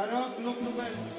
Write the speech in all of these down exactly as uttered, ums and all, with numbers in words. Arab Globe Nobels.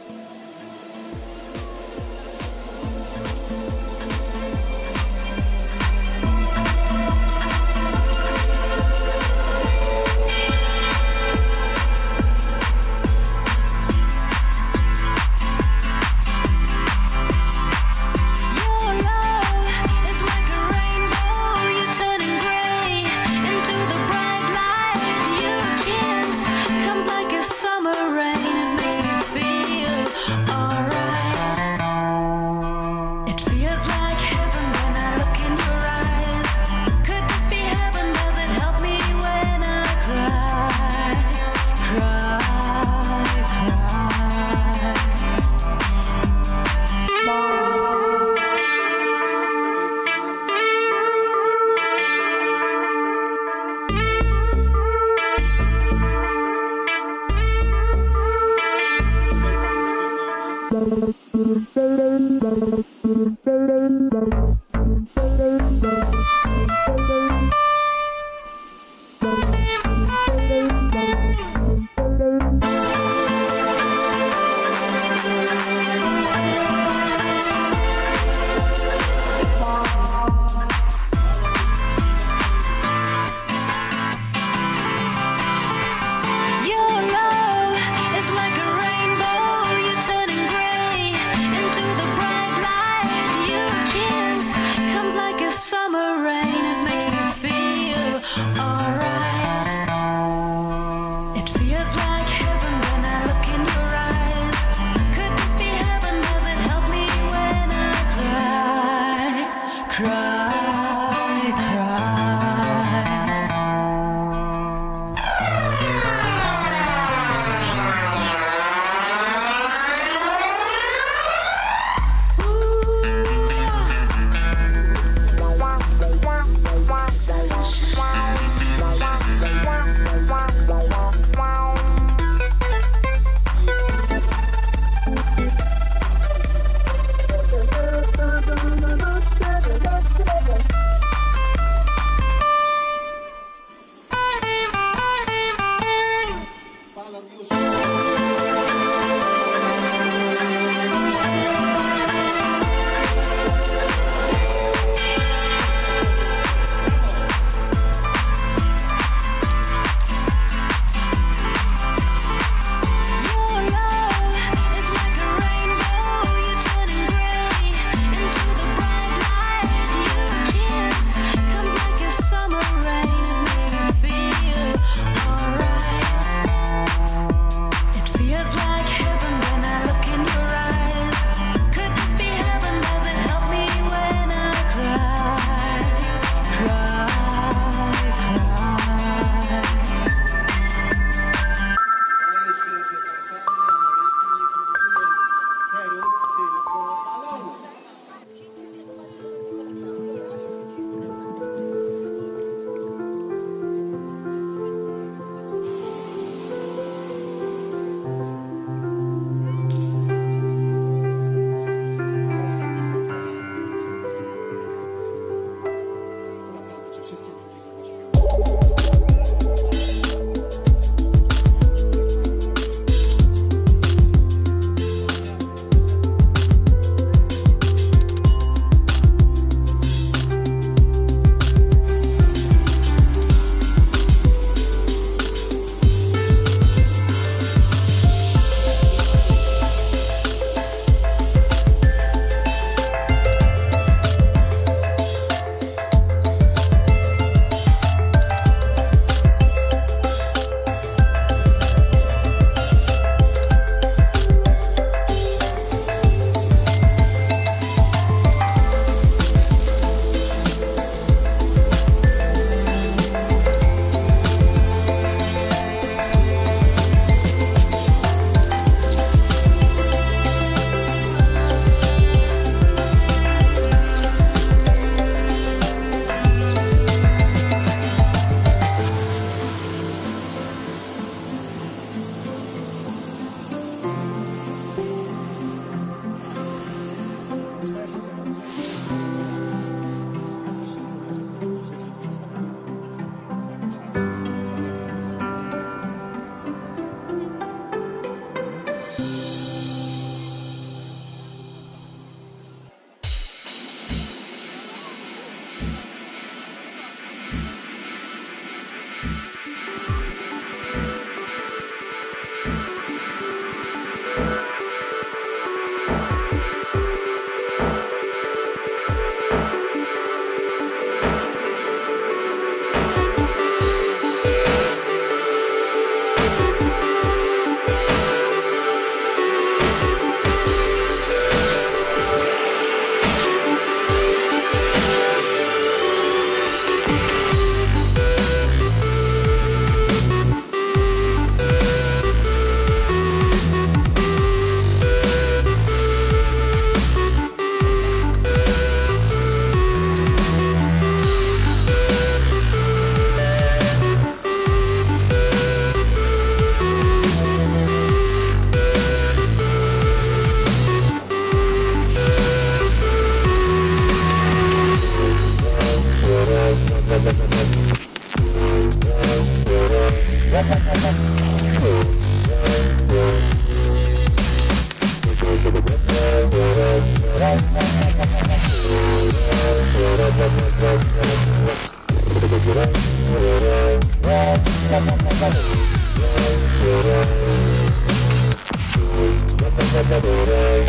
We'll be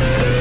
right back.